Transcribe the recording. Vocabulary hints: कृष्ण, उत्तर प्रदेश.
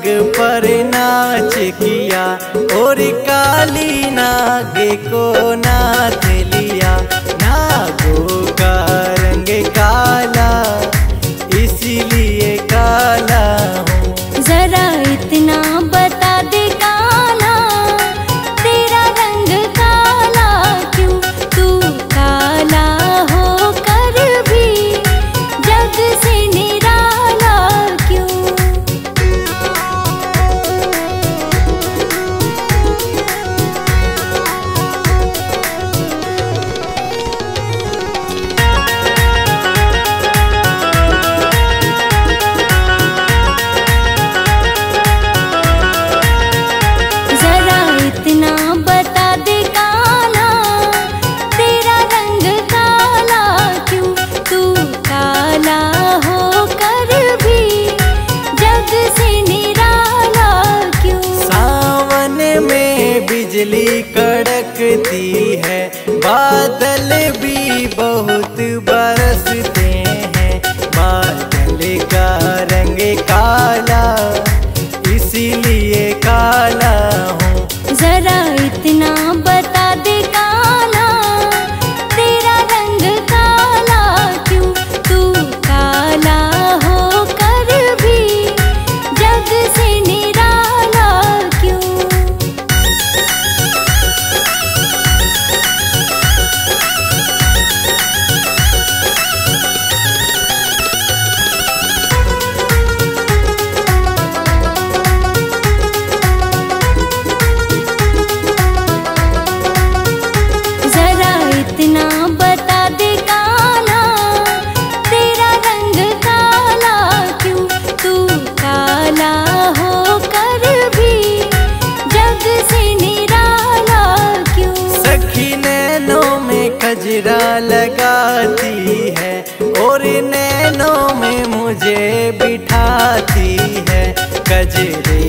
नाग पर नाच किया और काली नाग को नाथ लिया। नागों का रंग काला इसलिए काला हूँ। जरा इतना बता दे काला तेरा रंग काला क्यों? तू काला हो कर भी जग से निराला क्यों? बिजली कड़कती है, बादल भी बहुत बरसते हैं। बादल का रंग काला इसलिए काला हूँ। जरा इतना बता दे काला तेरा रंग काला क्यों? तू काला हो कर भी जग से निराला क्यों? कजरा लगाती है और नैनों में मुझे बिठाती है। कजरे